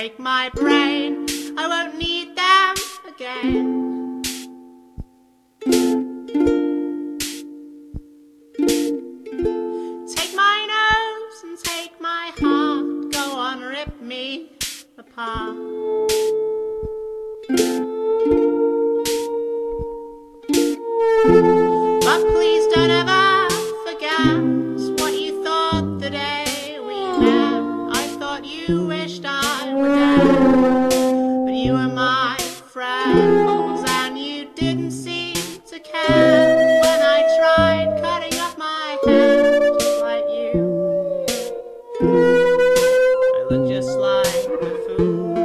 take my brain, I won't need them again. Take my heart, go on, rip me apart. But please don't ever forget what you thought the day we met. I thought you wished I were dead, but you were my friends, and you didn't seem to care when I tried cutting off my head. I look just like a fool.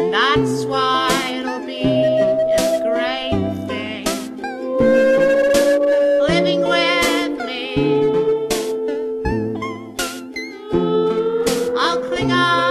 And that's why it'll be I'll cling on.